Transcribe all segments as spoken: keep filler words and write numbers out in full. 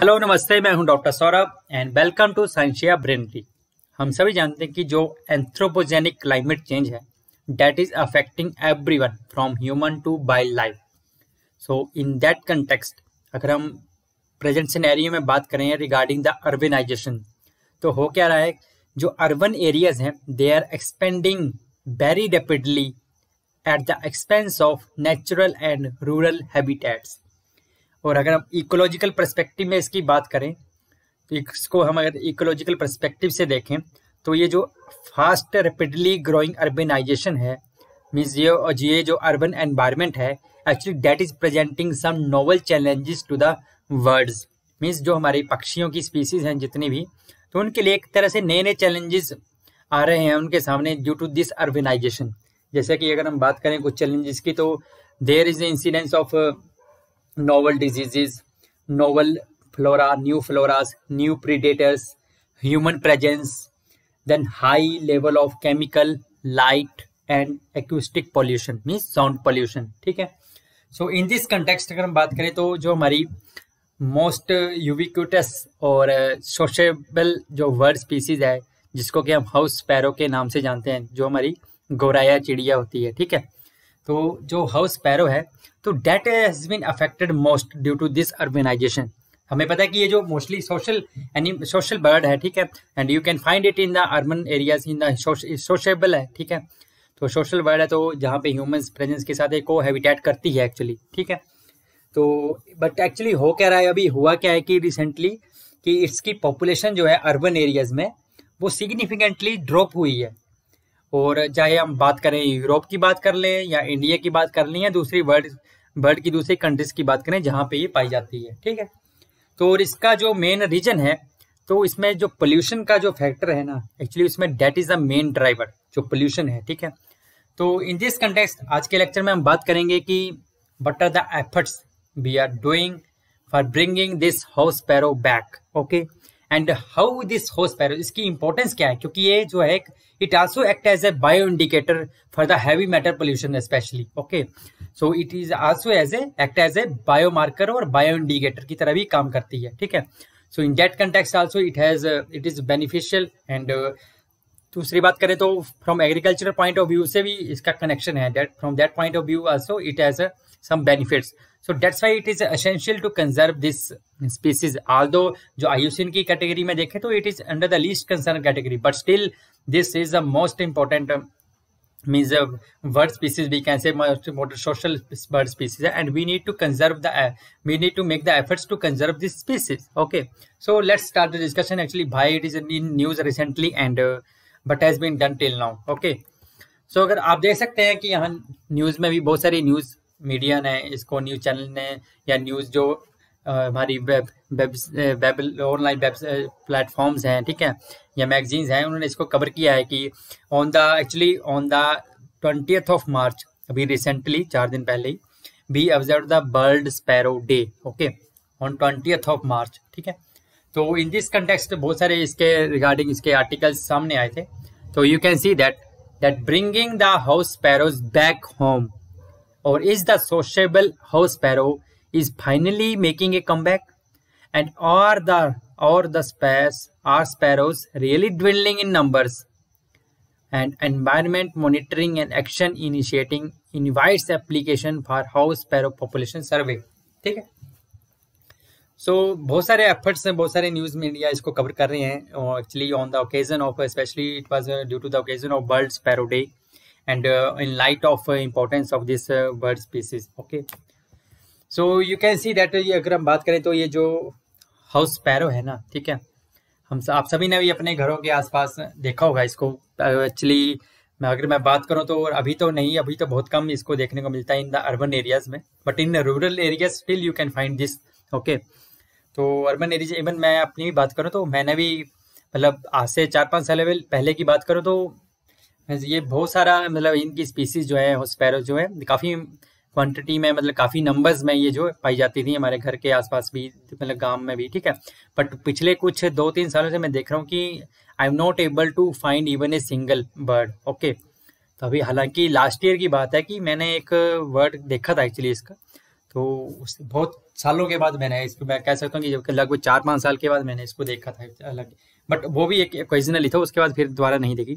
Hello नमस्ते, मैं हूं doctor Saurabh and welcome to scientia ब्रेनरी। हम सभी जानते हैं कि जो एंथ्रोपोजेनिक क्लाइमेट चेंज है that is affecting everyone from human to wildlife. So in that context अगर हम प्रेजेंट सिनेरियो में बात करें रिगार्डिंग द अर्बनाइजेशन, तो हो क्या रहा है, जो अर्बन एरियाज हैं they are expanding very rapidly at the expense of natural and rural habitats. और अगर हम इकोलॉजिकल पर्सपेक्टिव में इसकी बात करें, तो इसको हम अगर इकोलॉजिकल पर्सपेक्टिव से देखें तो ये जो फास्ट रैपिडली ग्रोइंग अर्बनाइजेशन है, मीन्स ये ये जो अर्बन एनवायरनमेंट है actually that is presenting some novel challenges to the words. Means जो हमारे पक्षियों की स्पीसीज हैं जितनी भी, तो उनके लिए एक तरह से नए नए चैलेंजेस आ रहे हैं उनके सामने ड्यू टू दिस अर्बनाइजेशन। जैसे कि अगर हम बात करें कुछ चैलेंजेस की, तो there is incidence of novel diseases, novel flora, new floras, new predators, human presence, then high level of chemical, light and acoustic pollution means sound pollution. ठीक है, सो इन दिस कंटेक्स्ट अगर हम बात करें तो जो हमारी मोस्ट यूबिक्यूटस और सोशेबल जो बर्ड स्पीसीज है, जिसको कि हम हाउस स्पैरो के नाम से जानते हैं, जो हमारी गौरैया चिड़िया होती है। ठीक है, तो जो हाउस स्पैरो है तो that has been affected most due to this urbanization. हमें पता है कि ये जो mostly social anim social bird है, ठीक है, and you can find it in the urban areas, in the sociable है। ठीक है, तो सोशल बर्ड है तो जहाँ पे ह्यूमंस प्रेजेंस के साथ एक को हैबिटेट करती है एक्चुअली। ठीक है, तो बट एक्चुअली हो क्या रहा है, अभी हुआ क्या है कि रिसेंटली कि इसकी पॉपुलेशन जो है अर्बन एरियाज में वो सिग्निफिकेंटली ड्रॉप हुई है। और चाहे हम बात करें यूरोप की बात कर लें या इंडिया की बात कर लें या दूसरी वर्ल्ड वर्ल्ड की दूसरी कंट्रीज की बात करें जहाँ पे ये पाई जाती है। ठीक है, तो और इसका जो मेन रीजन है तो इसमें जो पोल्यूशन का जो फैक्टर है ना एक्चुअली उसमें that is the main driver, जो पोल्यूशन है। ठीक है, तो इन दिस कंटेक्स्ट आज के लेक्चर में हम बात करेंगे कि what are the efforts we are doing for bringing this house sparrow back, okay, and how this house sparrow, इसकी इंपॉर्टेंस क्या है, क्योंकि ये जो है it also act as a bio indicator for the heavy metal pollution specially, okay. So it is also as a act as a bio marker और bio indicator की तरह भी काम करती है। ठीक है, so in that context also it has it is beneficial. And दूसरी बात करें तो from agriculture point of view से भी इसका कनेक्शन है, that from that point of view also it has some benefits. So that's why it is essential to conserve this species, although जो IUCN की कैटेगरी में देखें तो it is under the least concern category, but still this is the most important means bird species, we can say most important social bird species and we need to conserve the we need to make the efforts to conserve this species, okay. So let's start the discussion actually भाई it is in news recently and but has been done till now, okay. So अगर आप देख सकते हैं कि यहाँ news में भी बहुत सारी न्यूज़ मीडिया ने इसको, न्यूज़ चैनल ने या न्यूज़ जो हमारी web web web online web platforms हैं, ठीक है, या मैगजीन्स हैं, उन्होंने इसको कवर किया है कि on the actually on the twentieth of March अभी रिसेंटली चार दिन पहले ही we observe the world sparrow day, okay, on twentieth of March. ठीक है, तो इन दिस कंटेक्स्ट बहुत सारे इसके रिगार्डिंग इसके आर्टिकल्स सामने आए थे। तो you can see that that bringing the house sparrows back home और is the sociable house sparrow is finally making a comeback and are the are the spas are sparrows really dwindling in numbers and environment monitoring and action initiating invites application for house sparrow population survey. ठीक है, सो so, बहुत सारे efforts हैं, बहुत सारे news media इसको cover कर रहे हैं और actually on the occasion of specially it was due to the occasion of world sparrow day and in light of importance of this bird species, okay. So you can see that ये अगर हम बात करें तो ये जो house sparrow है ना, ठीक है, हम आप सभी ने भी अपने घरों के आसपास देखा होगा इसको। एक्चुअली मैं अगर मैं बात करूँ तो अभी तो नहीं, अभी तो बहुत कम इसको देखने को मिलता है इन द अर्बन एरियाज में, but in rural areas still you can find this, okay. तो अर्बन एरिया इवन मैं अपनी भी बात करूँ तो मैंने भी मतलब आज से चार पाँच साल पहले की बात करूँ तो ये बहुत सारा मतलब इनकी स्पीसीज जो है स्पैरो जो है काफ़ी क्वांटिटी में मतलब काफ़ी नंबर्स में ये जो पाई जाती थी हमारे घर के आसपास भी मतलब गांव में भी, ठीक है। बट पिछले कुछ दो तीन सालों से मैं देख रहा हूँ कि I am not able to find even a single bird, okay. तो अभी हालांकि लास्ट ईयर की बात है कि मैंने एक वर्ड देखा था एक्चुअली इसका, तो उससे बहुत सालों के बाद मैंने इसको, मैं कह सकता हूँ कि लगभग चार पाँच साल के बाद मैंने इसको देखा था अलग, बट वो भी एक ओकेजनली था, उसके बाद फिर दोबारा नहीं देखी।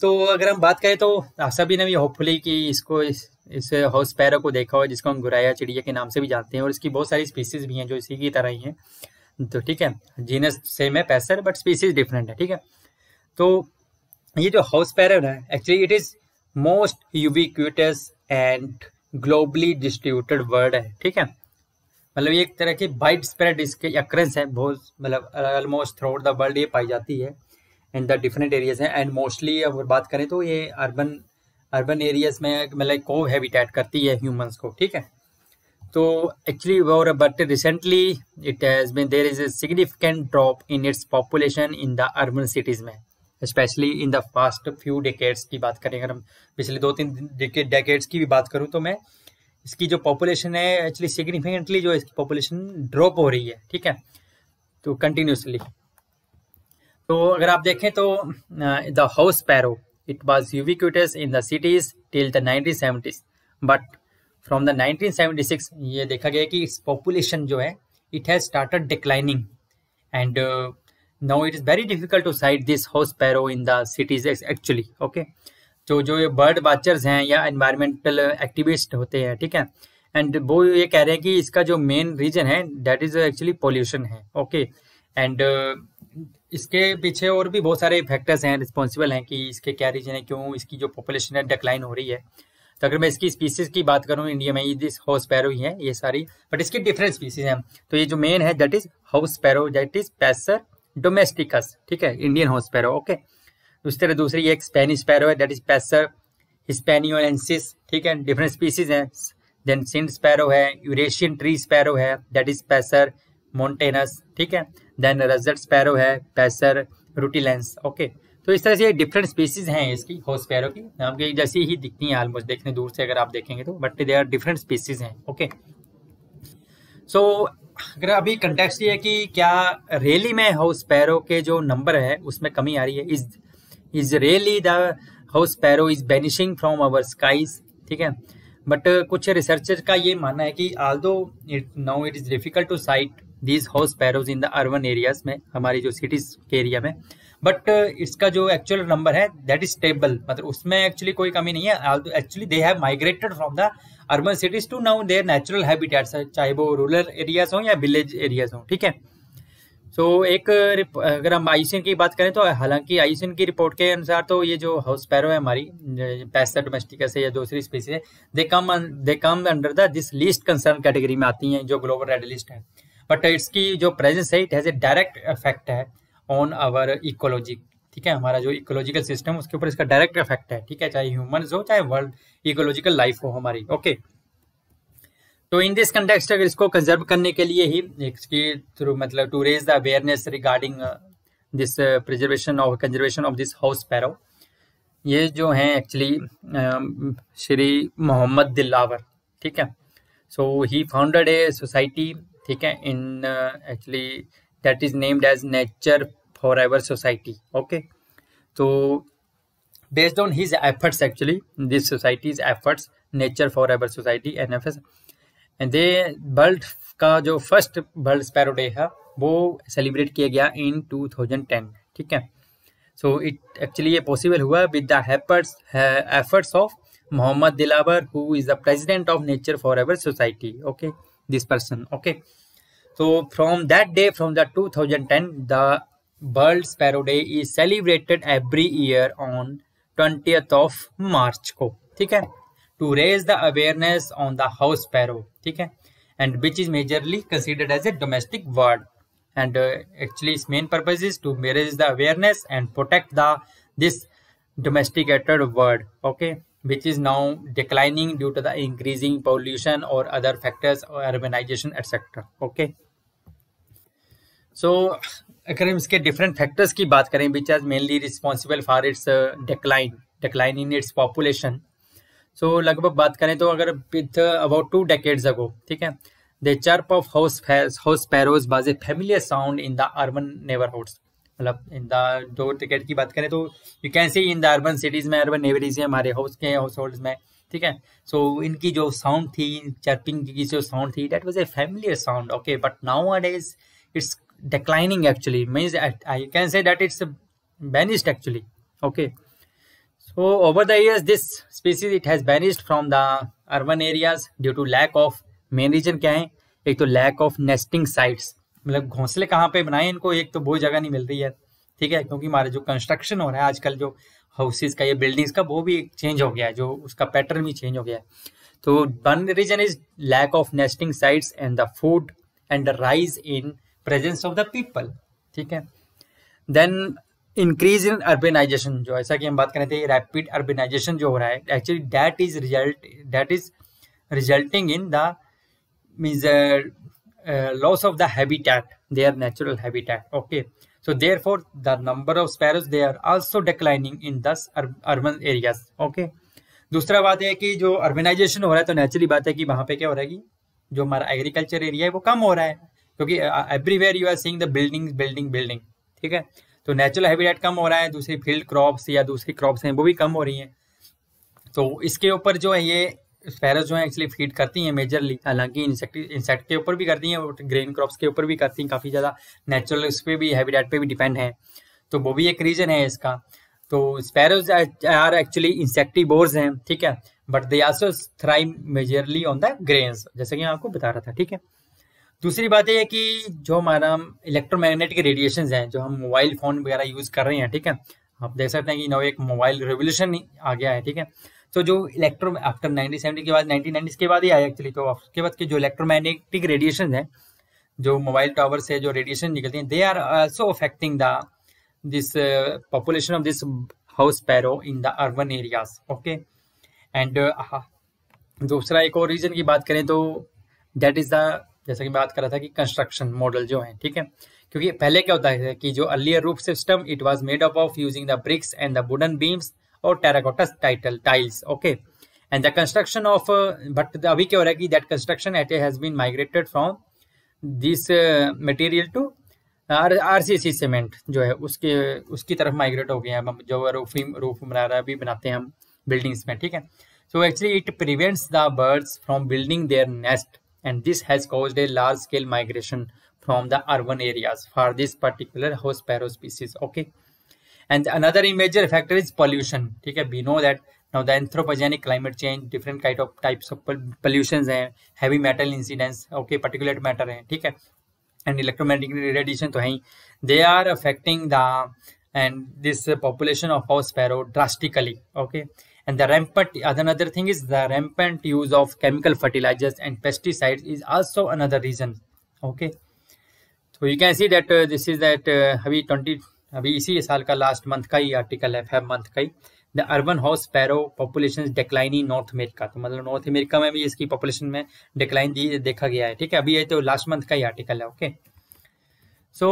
तो अगर हम बात करें तो सभी ने भी होपफुली कि इसको इस, इस हाउस स्पैरो को देखा हो, जिसको हम गोराया चिड़िया के नाम से भी जानते हैं, और इसकी बहुत सारी स्पीसीज भी हैं जो इसी की तरह ही हैं। तो ठीक है, जीनस सेम है पैसर, बट स्पीसीज डिफरेंट है। ठीक है, तो ये जो हाउस स्पैरो है actually it is most ubiquitous and globally distributed word है। ठीक है, मतलब ये एक तरह की वाइड स्प्रेड इसके अक्रेंस है, बहुत मतलब almost throughout the world ये पाई जाती है इन द डिफरेंट एरियाज हैं। एंड मोस्टली अगर बात करें तो ये अर्बन अर्बन एरियाज में मतलब को हैबिटेट करती है ह्यूमंस को। ठीक है, तो एक्चुअली और but recently it has been there is a significant drop in its population in the urban cities में, specially in the fast few decades की बात करें। अगर हम पिछले दो तीन डेकेड्स की भी बात करूं तो मैं इसकी जो पॉपुलेशन है एक्चुअली सिग्निफिकेंटली जो इसकी पॉपुलेशन ड्रॉप हो रही है। ठीक है, तो कंटिन्यूसली। तो अगर आप देखें तो the house sparrow it was ubiquitous in the cities till the nineteen seventies, but from the nineteen seventy six ये देखा गया कि इट्स पॉपुलेशन जो है it has started declining and Now it is very difficult to sight this house sparrow in the cities actually, okay? तो जो ये bird watchers हैं या एनवायरमेंटल एक्टिविस्ट होते हैं, ठीक है, एंड वो ये कह रहे हैं कि इसका जो मेन रीजन है दैट इज एक्चुअली पोल्यूशन है, ओके, एंड इसके पीछे और भी बहुत सारे फैक्टर्स हैं रिस्पॉन्सिबल हैं कि इसके क्या रीजन है, क्यों इसकी जो पॉपुलेशन है डिक्लाइन हो रही है। तो अगर मैं इसकी स्पीसीज की बात करूँ इंडिया में दिस हाउस स्पैरो ही है ये सारी, बट इसकी डिफरेंट स्पीसीज हैं। तो ये जो मेन है that is house sparrow, that is passer domesticus, ठीक है, इंडियन हाउस स्पैरो, ओके। उस तरह दूसरी एक स्पेनिश स्पैरो है दैट इज पैसर हिस्पैनियोलेंसिस, ठीक है, डिफरेंट स्पीसीज हैं। देन सिंड स्पैरो है, यूरेशियन ट्री स्पैरो है दैट इज पैसर मोंटेनस, ठीक है, देन रजर्ट स्पैरो है पैसर रूटिलेंस, ओके। तो इस तरह से डिफरेंट स्पीसीज हैं इसकी हाउस स्पैरो की, आपको एक जैसी ही दिखती है ऑलमोस्ट देखने दूर से अगर आप देखेंगे तो, but they are different species हैं, ओके। सो अगर अभी कंटेक्स्ट ये है कि क्या रेली में हाउस स्पैरो के जो नंबर है उसमें कमी आ रही है, is is really the house sparrow is vanishing from our skies, ठीक है, बट कुछ रिसर्चर का ये मानना है कि although it now it is difficult to sight these house sparrows in the urban areas में, हमारी जो सिटीज के एरिया में, बट इसका जो एक्चुअल नंबर है दैट इज स्टेबल, मतलब उसमें एक्चुअली कोई कमी नहीं है। Actually they have migrated from the urban cities to now their natural habitats, चाहे वो रूरल एरियाज हो या विलेज एरियाज हो, ठीक है। सो एक अगर हम आई यू सी एन की बात करें तो हालांकि आई यू सी एन की रिपोर्ट के अनुसार तो ये जो हाउस स्पैरो है हमारी पैसर डोमेस्टिकस या दूसरी स्पीसीज है they come they come under the this least concern category में आती हैं जो ग्लोबल रेड लिस्ट है, बट इसकी जो प्रेजेंस है it has a direct effect है ऑन आवर इकोलॉजी, ठीक है, हमारा जो इकोलॉजिकल सिस्टम उसके ऊपर इसका डायरेक्ट इफेक्ट है, ठीक है, चाहे ह्यूमन हो चाहे वर्ल्ड इकोलॉजिकल लाइफ हो हमारी, ओके। तो इन दिस कंटेक्स्ट अगर इसको कंजर्व करने के लिए ही इसकी थ्रू मतलब to raise the awareness regarding this preservation of conservation of this house sparrow, ये जो हैं एक्चुअली श्री मोहम्मद दिलावर, ठीक है, सो ही फाउंडेड ए सोसाइटी, ठीक है, in actually that is named as nature for ever society, okay. तो based on his efforts actually this society's efforts nature for ever society N F S and the world का जो first world sparrow day है वो celebrate किया गया इन to thousand ten, ठीक है। So it actually ये पॉसिबल हुआ with the efforts efforts of Mohammed Dilawar who is the president of nature for ever society, okay, this person, okay. So from that day, from the two thousand ten, the World Sparrow Day is celebrated every year on twentieth of March को, ठीक है, to raise the awareness on the house sparrow, ठीक है, and which is majorly considered as a domestic bird, and uh, actually its main purpose is to raise the awareness and protect the this domesticated bird, okay, which is now declining due to the increasing pollution or other factors or urbanization et cetera. Okay. So अगर हम इसके different factors की बात करें which is mainly responsible for its uh, decline, decline in its population. So लगभग बात करें तो अगर with uh, about two decades ago, ठीक है, the chirp of house house sparrows was a familiar sound in the urban neighborhoods. मतलब in the दो ticket की बात करें तो you can see in the urban cities में, अर्बन नेवरीज हमारे हाउस के हाउस होल्ड में, ठीक है। सो so, इनकी जो साउंड थी, चर्पिंग की जो साउंड थी, that was a familiar sound, okay. But now it is it's declining actually, means I can say that it's vanished actually, okay. So over the years this species it has vanished from the urban areas due to lack of, main reason क्या है, एक तो lack of nesting sites, मतलब घोंसले कहाँ पे बनाए इनको, एक तो बहुत जगह नहीं मिल रही है, ठीक है, क्योंकि हमारे जो कंस्ट्रक्शन हो रहा है आजकल जो हाउसेज का या बिल्डिंग्स का वो भी चेंज हो गया है, जो उसका पैटर्न भी चेंज हो गया है। तो one reason is lack of nesting sites and the food and the rise in presence of the people, ठीक है। देन इंक्रीज इन अर्बेनाइजेशन, जो ऐसा कि हम बात कर रहे थे, रैपिड अर्बेनाइजेशन जो हो रहा है actually that is result that is resulting in the means uh, uh, loss of the habitat, their natural habitat, okay. So therefore the number of sparrows they are also declining in thus urban areas, okay. दूसरा बात है कि जो urbanization हो रहा है तो naturally बात है कि वहाँ पे क्या हो रहा है कि जो हमारा agriculture area है वो कम हो रहा है, क्योंकि everywhere you are seeing the buildings building building, ठीक है। तो natural habitat कम हो रहा है, दूसरी field crops या दूसरी crops हैं वो भी कम हो रही हैं। तो इसके ऊपर जो है ये स्पैरोज जो है एक्चुअली फीड करती हैं मेजरली, हालांकि इंसेक्ट इंसेक्ट के ऊपर भी करती हैं और ग्रेन क्रॉप्स के ऊपर भी करती हैं, काफ़ी ज़्यादा नेचुरल उस पर भी हैबिटेट पे भी डिपेंड है, तो वो भी एक रीज़न है इसका। तो स्पैरोज आर एक्चुअली इंसेक्टिवोर्स हैं, ठीक है, but they also thrive majorly on the grains, जैसे कि मैं आपको बता रहा था, ठीक है। दूसरी बात यह है कि जो हमारा इलेक्ट्रोमैग्नेटिक रेडिएशन हैं, जो हम मोबाइल फ़ोन वगैरह यूज़ कर रहे हैं, ठीक है, आप देख सकते हैं कि नव एक मोबाइल रेवोल्यूशन आ गया है, ठीक है। तो जो इलेक्ट्रो आफ्टर नाइनटीन सेवेंटी के बाद नाइनटीन नाइंटीज़ के बाद ही आया एक्चुअली, तो उसके बाद के जो इलेक्ट्रोमैग्नेटिक रेडिएशन है, जो मोबाइल टावर से जो रेडिएशन निकलती हैं, they are also affecting the this population of this house sparrow in the urban areas, okay. And दूसरा एक और रीजन की बात करें तो दैट इज़ द, जैसा कि मैं बात कर रहा था कि कंस्ट्रक्शन मॉडल जो है, ठीक है, क्योंकि पहले क्या होता है कि जो earlier roof system it was made up of using the bricks and the wooden beams और terracotta title tiles, okay. And the construction of, but अभी क्या हो रहा है कि that construction it has been migrated from this material to RCC cement जो है, उसके उसकी तरफ माइग्रेट हो गए हैं, जो रूफिंग रूफ बना भी बनाते हैं हम बिल्डिंग्स में, ठीक है। So actually it prevents the birds from building their nest and this has caused a large scale migration from the urban areas for this particular house sparrow species, okay. And another major factor is pollution. Okay, we know that now the anthropogenic climate change, different kind of types of pollutions हैं, heavy metal incidents, okay, particulate matter हैं, ठीक है, and electromagnetic radiation तो हैं, they are affecting the and this population of house sparrow drastically, okay. And the rampant another thing is the rampant use of chemical fertilizers and pesticides is also another reason, okay. So you can see that uh, this is that अभी uh, twenty अभी इसी साल का last month का ही article है, Feb month का ही, the urban house sparrow population decline in North America, तो मतलब नॉर्थ अमेरिका में भी इसकी पॉपुलेशन में डिक्लाइन देखा गया है, ठीक है, अभी ये तो लास्ट मंथ का ही आर्टिकल है, okay. So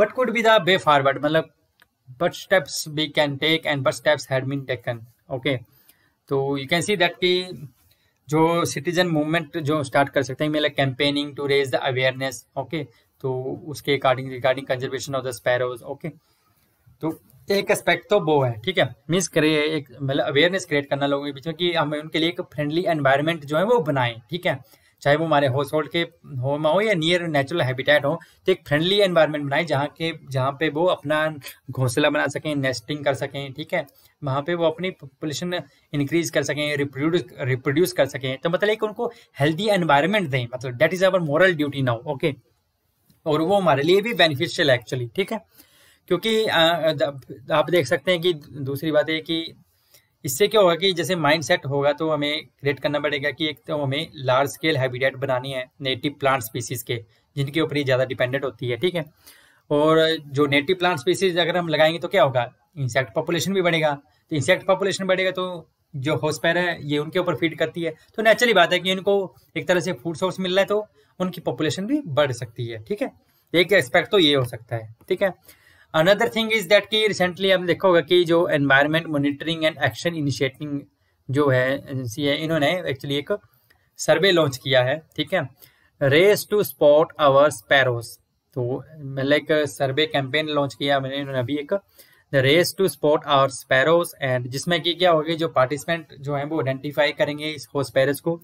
what could be the way forward, मतलब what steps we can take and what steps had been taken, okay. तो यू कैन सी दैट कि जो सिटीजन मूवमेंट जो स्टार्ट कर सकते हैं, मतलब campaigning to raise the awareness, okay, तो उसके according regarding conservation of the sparrows, okay. तो एक एस्पेक्ट तो वो है, ठीक है, मीन्स करे एक मतलब अवेयरनेस क्रिएट करना लोगों के बीच में कि हमें उनके लिए एक फ्रेंडली एनवायरनमेंट जो है वो बनाएं, ठीक है, चाहे वो हमारे हाउस होल्ड के होम हो या नियर नेचुरल हैबिटेट हो, तो एक फ्रेंडली एनवायरनमेंट बनाएं जहाँ के जहाँ पे वो अपना घोंसला बना सकें, नेस्टिंग कर सकें, ठीक है, वहाँ पे वो अपनी पॉपुलेशन इंक्रीज कर सकें, रिप्रोड्यूस रिप्रोड्यूस कर सकें, तो मतलब एक उनको हेल्दी एनवायरनमेंट दें, मतलब that is our moral duty now, okay. और वो हमारे लिए भी बेनिफिशियल है एक्चुअली, ठीक है, क्योंकि आप देख सकते हैं कि दूसरी बात है कि इससे क्या होगा कि जैसे माइंड सेट होगा तो हमें क्रिएट करना पड़ेगा कि एक तो हमें लार्ज स्केल हैबिटेट बनानी है नेटिव प्लांट स्पीसीज के, जिनके ऊपर ही ज़्यादा डिपेंडेंट होती है, ठीक है, और जो नेटिव प्लांट स्पीसीज अगर हम लगाएंगे तो क्या होगा, इंसेक्ट पॉपुलेशन भी बढ़ेगा, तो इंसेक्ट पॉपुलेशन बढ़ेगा तो जो हाउस स्पैरो है ये उनके ऊपर फीड करती है, तो नेचुरली बात है कि इनको एक तरह से फूड सोर्स मिल रहा है तो उनकी पॉपुलेशन भी बढ़ सकती है, ठीक है, एक एस्पेक्ट तो ये हो सकता है, ठीक है। अनदर थिंग इज दैट कि रिसेंटली हम देखा होगा कि जो environment monitoring and action initiating जो है एजेंसी है, इन्होंने एक्चुअली एक सर्वे लॉन्च किया है, ठीक है, race to spot our sparrows, तो मतलब एक सर्वे कैंपेन लॉन्च किया मैंने इन्होंने अभी एक race to spot our sparrows, and जिसमें कि क्या होगी जो पार्टिसिपेंट जो हैं वो आइडेंटिफाई करेंगे इसको स्पैरोज को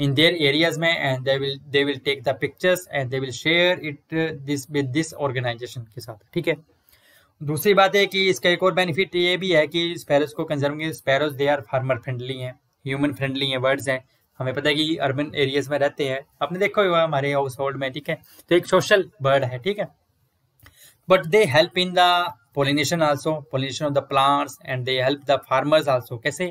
इन देयर एरियाज में, and they will they will take the pictures and they will share it this with this organisation के साथ, ठीक है। दूसरी बात है कि इसका एक और बेनिफिट ये भी है कि स्पैरोज को conserve, sparrows they are farmer friendly हैं, ह्यूमन फ्रेंडली हैं, वर्ड्स हैं। हमें पता है कि अर्बन एरियाज में रहते हैं, आपने देखा हुआ हमारे हाउस होल्ड में, ठीक है। तो एक सोशल बर्ड है, ठीक है, but they help in the pollination also, pollination of the plants, and they help the farmers also. कैसे?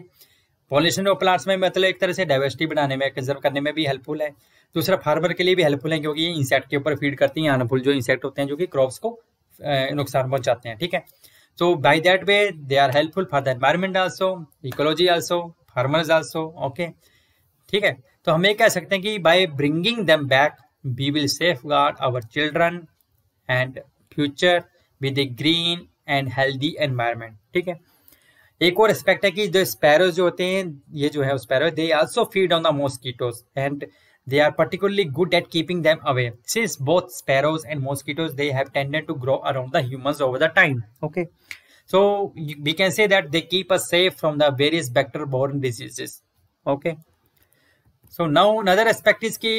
पोलिनेशन ऑफ प्लांट्स में मतलब एक तरह से डाइवर्सिटी बनाने में, कंजर्व करने में भी हेल्पफुल है, दूसरा फार्मर के लिए भी हेल्पफुल है क्योंकि ये इंसेक्ट के ऊपर फीड करती हैं, हार्मफुल जो इंसेक्ट होते हैं जो कि क्रॉप्स को नुकसान पहुंचाते हैं, ठीक है। तो by that way they are helpful for the environment also, ecology also, farmers also, okay, ठीक है। तो हम ये कह सकते हैं कि by bringing them back we will safeguard our children and future with a green and healthy environment, ठीक है। एक और एस्पेक्ट है कि जो स्पैरोज जो होते हैं, ये जो है sparrow they also feed on the mosquitoes and they are particularly good at keeping them away since both sparrows and mosquitoes they have tended to grow around the humans over the time, okay, so we can say that they keep us safe from the various vector borne diseases, okay. So now another aspect is ki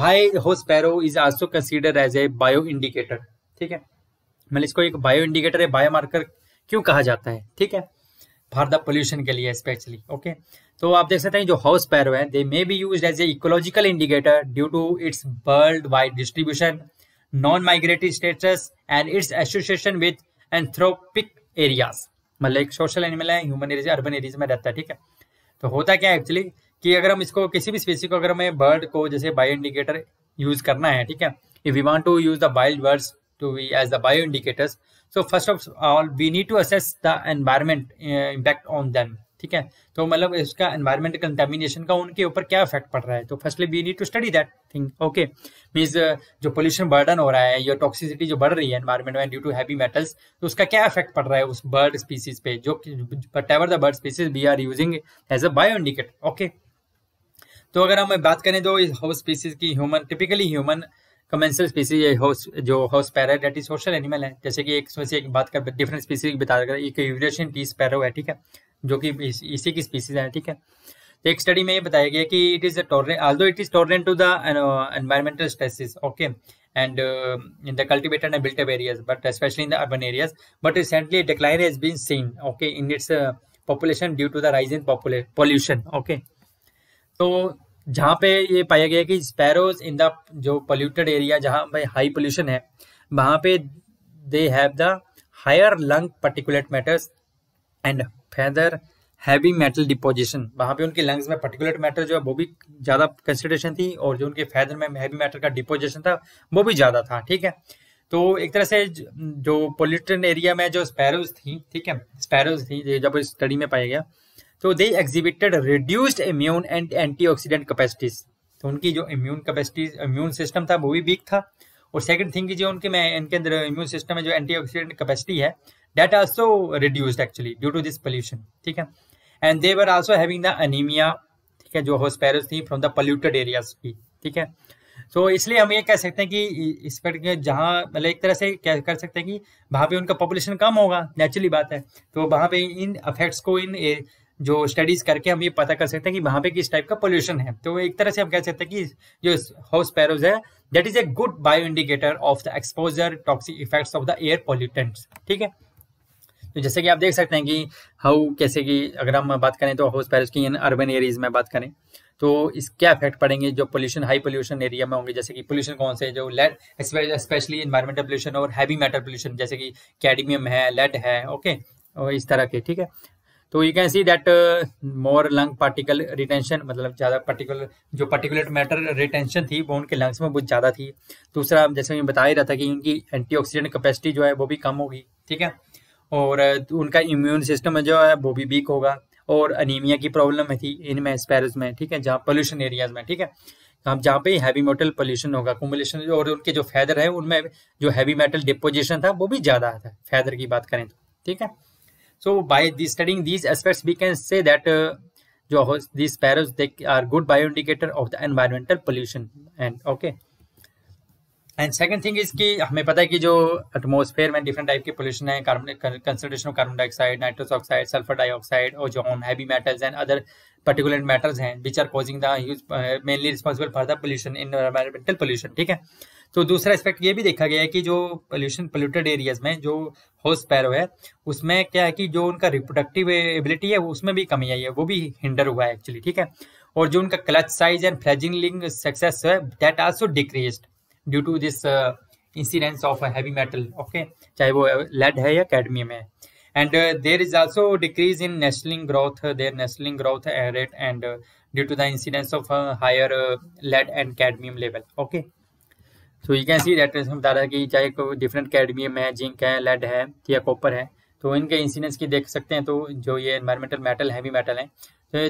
bhai ho sparrow is also considered as a bioindicator, theek hai, matlab isko ek bioindicator hai, biomarker kyun kaha jata hai, theek hai, for the pollution के लिए specially, okay. तो आप देख सकते हैं जो house sparrow है they may be used as a ecological indicator due to its world wide distribution, non migratory status and its association with anthropic areas, मतलब एक सोशल एनिमल है, ह्यूमन एरिया, अर्बन एरियाज में रहता है, ठीक है। तो होता क्या है एक्चुअली कि अगर हम इसको किसी भी स्पीसी को, अगर हमें बर्ड को जैसे बायो इंडिकेटर यूज करना है, ठीक है, if we want to use the wild birds to be as the bioindicators, so first of all we need to assess the environment uh, impact on them, ठीक है। तो मतलब इसका environment contamination का उनके ऊपर क्या इफेक्ट पड़ रहा है, तो firstly we need to study that thing, okay, means uh, जो pollution burden हो रहा है या toxicity जो बढ़ रही है environment में due to heavy metals, तो उसका क्या इफेक्ट पड़ रहा है उस bird species पे, जो whatever the bird species we are using as a bioindicator, okay। तो अगर हम बात करें तो इस host species की, human typically human commensal species ये हाउस जो house sparrow that is social animal है, जैसे कि एक से एक बात कर डिफरेंट स्पीसीज बता कर, एक यूरेशियन टी स्पैरो है, ठीक है, जो कि इसी की स्पीसीज है, ठीक है। तो एक स्टडी में ये बताया गया कि it is tolerant, although it is tolerant to the environmental stresses, okay, and in the cultivated and built up areas but specially in the urban areas, but recently decline has been seen, okay, in its population due to the rise in pollution, okay. तो जहाँ पे ये पाया गया कि sparrows in the जो polluted area जहाँ पे हाई पोल्यूशन है, वहाँ पे they have the higher lung particulate matters and feather heavy metal deposition, वहाँ पे उनके लंग्स में पार्टिकुलेट मैटर जो है वो भी ज़्यादा कंसिडरेशन थी, और जो उनके फैदर में हैवी मैटर का डिपोजिशन था वो भी ज़्यादा था, ठीक है। तो एक तरह से जो पोल्यूटेड एरिया में जो स्पैरोज थी, ठीक है, स्पैरोज थी जब इस स्टडी में पाया गया, तो they exhibited reduced immune and antioxidant capacities, तो उनकी जो इम्यून कैपेसिटीज, इम्यून सिस्टम था वो भी वीक था, और सेकंड थिंग जो उनके में इनके अंदर इम्यून सिस्टम में जो एंटीऑक्सीडेंट कैपेसिटी है that also reduced actually due to this pollution, ठीक है। And they were also having the anaemia, ठीक है, जो हाउस स्पैरोज थी फ्रॉम द पोल्यूटेड एरियाज की, ठीक है। तो इसलिए हम ये कह सकते हैं कि इस पर जहाँ मतलब एक तरह से क्या कर सकते हैं कि वहाँ पे उनका पॉपुलेशन कम होगा, नेचुरली बात है, तो वहाँ पे इन अफेक्ट्स को इन जो स्टडीज करके हम ये पता कर सकते हैं कि वहाँ पे किस टाइप का पोल्यूशन है। तो एक तरह से हम कह सकते हैं कि जो हाउस स्पैरोज है that is a good bio indicator of the exposure toxic effects of the air pollutants, ठीक है। तो जैसे कि आप देख सकते हैं कि हाउ कैसे कि अगर हम बात करें तो हाउस स्पैरोज की इन अर्बन एरियाज में बात करें तो इस क्या इफेक्ट पड़ेंगे जो पोल्यूशन हाई पोल्यूशन एरिया में होंगे, जैसे कि पोल्यूशन कौन से, जो लेड स्पेशली एनवायरमेंटल पोल्यूशन और हैवी मेटल पोल्यूशन जैसे कि कैडमियम है, लेड है, ओके, और इस तरह के, ठीक है। तो you can see that more lung particle retention, मतलब ज़्यादा पार्टिकुलर जो पार्टिकुलेट मैटर रिटेंशन थी वो उनके लंग्स में बहुत ज़्यादा थी। दूसरा जैसे मैं बता ही रहा था कि उनकी एंटीऑक्सीडेंट कैपेसिटी जो है वो भी कम होगी, ठीक है, और उनका इम्यून सिस्टम जो है वो भी वीक होगा, और अनीमिया की प्रॉब्लम थी इनमें स्पैरोज में, ठीक है, जहाँ पोल्यूशन एरियाज में, ठीक है, आप जहाँ पे हैवी मेटल पोल्यूशन होगा कॉम्बिनेशन, और उनके जो फैदर है उनमें जो हैवी मेटल डिपोजिशन था वो भी ज़्यादा था, फैदर की बात करें तो, ठीक है। So by studying these aspects, we can say that uh, जो these sparrows they are good bioindicator of the environmental pollution and okay. And second thing is कि हमें पता है कि जो एटमॉस्फेयर में डिफरेंट टाइप के पोल्यूशन है, carbon concentration of carbon dioxide, nitrous oxide, sulphur dioxide, ozone, heavy metals and other particulate matters हैं which are causing the mainly responsible for the pollution, environmental pollution. ठीक है, तो दूसरा aspect ये भी देखा गया है कि जो पोल्यूशन पोल्यूटेड एरियाज में जो होस्ट स्पैरो है उसमें क्या है कि जो उनका रिप्रोडक्टिव एबिलिटी है उसमें भी कमी आई है, वो भी हिंडर हुआ है एक्चुअली। ठीक है, और जो उनका clutch size and fledging success है that also decreased due to this incidence of heavy metal, okay, चाहे वो लेड है या कैडमियम है। And there is also decrease in nestling growth, their nestling growth rate and due to the incidence of higher lead and cadmium level. Okay, तो you can see that हम बता रहे हैं कि चाहे डिफरेंट कैडमियम है, zinc है, lead है या कॉपर है, तो इनके इंसिडेंस की देख सकते हैं। तो जो ये एनवायरमेंटल मेटल हैवी मेटल हैं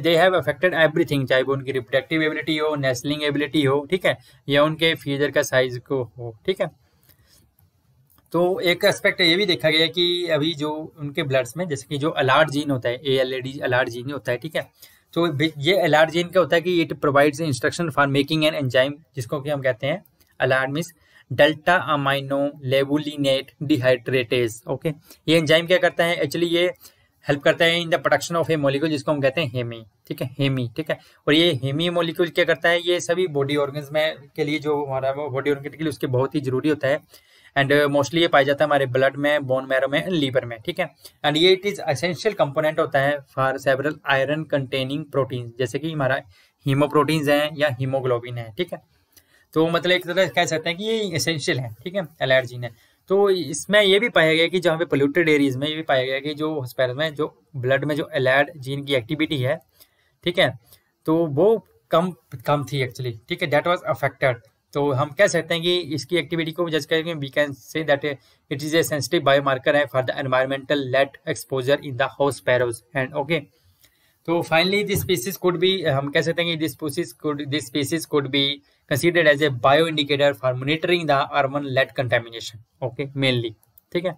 दे हैव अफेक्टेड एवरीथिंग, चाहे वो उनकी रिप्रोडक्टिव एबिलिटी हो, नेस्लिंग एबिलिटी हो, ठीक है, या उनके फीडर का साइज को हो। ठीक है, तो एक एस्पेक्ट ये भी देखा गया कि अभी जो उनके ब्लड्स में जैसे कि जो अलार्ड जीन होता है, A L A D ALAD gene होता है, ठीक है, तो ये अलार्ड जीन का होता है कि it provides instruction for making an enzyme जिसको कि हम कहते हैं ALAD means delta amino levulinate dehydratase. Okay, ये एंजाइम क्या करता है एक्चुअली, ये हेल्प करता है in the production of a molecule जिसको हम कहते हैं हेमी। ठीक है, हेमी, ठीक है, और ये हेमी मॉलिक्यूल क्या करता है, ये सभी बॉडी ऑर्गन्स में के लिए जो हमारा बॉडी ऑर्गन के लिए उसके बहुत ही जरूरी होता है। एंड मोस्टली uh, ये पाया जाता है हमारे ब्लड में, बोन मैरो में, लीवर में। ठीक है, एंड ये इट इज एसेंशियल कंपोनेंट होता है for several iron containing protein जैसे कि हमारा हीमोप्रोटीन्स हैं या हीमोग्लोबिन है। ठीक है, तो मतलब एक तरह कह सकते हैं कि ये एसेंशियल है। ठीक है, एलर्जीन है। तो इसमें यह भी पाया गया कि जहाँ पे पोल्यूटेड एरियाज में ये भी पाया गया कि जो स्पैरो में जो ब्लड में जो एलाड जीन की एक्टिविटी है, ठीक है, तो वो कम कम थी एक्चुअली। ठीक है, दैट वाज अफेक्टेड। तो हम कह सकते हैं कि इसकी एक्टिविटी को जज करके we can say that it is a sensitive biomarker है for the environmental lead exposure in the host sparrows and okay. तो finally this species could be, हम कह सकते हैं कि this species could this species could be considered as a bioindicator for monitoring the urban lead contamination, okay, mainly, ठीक है।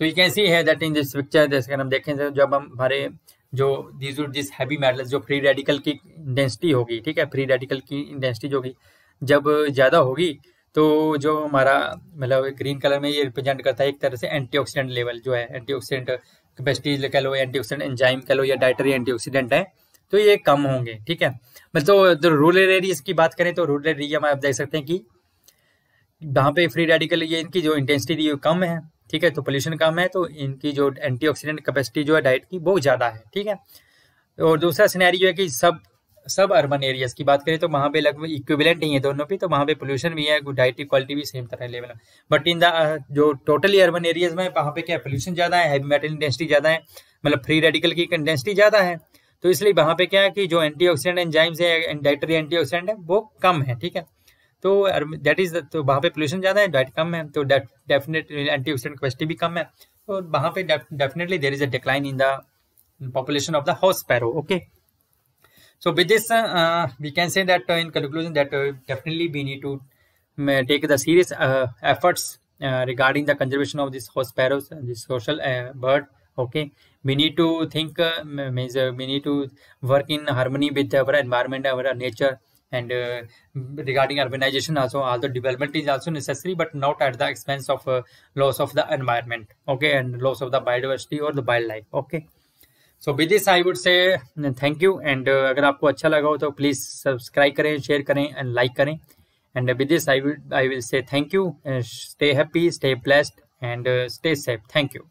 So you can see here that in this picture, जैसे हम देखें जब हम हमारे जो these these heavy metals जो free radical की डेंसिटी होगी, ठीक है, free radical की डेंसिटी जो होगी जब ज़्यादा होगी तो जो हमारा मतलब ग्रीन कलर में ये रिप्रेजेंट करता है एक तरह से एंटीऑक्सीडेंट लेवल जो है, एंटीऑक्सीडेंट कैपेसिटी कह लो, एंटीऑक्सीडेंट एंजाइम कह लो या डाइटरी एंटीऑक्सीडेंट है, तो ये कम होंगे। ठीक है, मतलब तो रूरल एरियाज की बात करें तो रूरल एरिया में आप देख सकते हैं कि जहाँ पे फ्री रेडिकल ये इनकी जो इंटेंसिटी ये कम है, ठीक है, तो पोल्यूशन कम है तो इनकी जो एंटीऑक्सीडेंट कैपेसिटी जो है डाइट की वो ज़्यादा है। ठीक है, और दूसरा सिनेरियो है कि सब सब अर्बन एरियाज की बात करें तो वहाँ पे लगभग इक्विवेलेंट नहीं है दोनों पे, तो वहाँ पे पोल्यूशन भी है, डाइट क्वालिटी भी सेम तरह लेवल है। बट इन द जो टोटली अर्बन एरियाज में वहाँ पे क्या पोल्यूशन ज़्यादा है, हैवी मेटल इंटेंसिटी ज़्यादा है, मतलब फ्री रेडिकल की इंटेंसिटी ज़्यादा है, तो इसलिए वहाँ पे क्या है कि जो एंटीऑक्सीडेंट एंजाइम्स है, डाइटरी एंटीऑक्सीडेंट है वो कम है। ठीक है, तो दैट इज तो वहाँ पे पोल्यूशन ज़्यादा है, डाइट कम है, तो डेफिनेटली एंटीऑक्सीडेंट कैपेसिटी भी कम है, तो वहाँ पे definitely there is a decline in the population of the house sparrow. Okay, so with this we can say that in conclusion that definitely we need to take the serious efforts regarding the conservation of this house sparrows, this social bird. Okay, we need to think uh, means uh, we need to work in harmony with our environment, our nature, and uh, regarding urbanization also, although development is also necessary, but not at the expense of uh, loss of the environment. Okay, and loss of the biodiversity or the wildlife. Okay, so with this I would say thank you, and uh, अगर आपको अच्छा लगा हो तो please subscribe करें, share करें, and like करें, and uh, with this I will I will say thank you, and stay happy, stay blessed, and uh, stay safe. Thank you.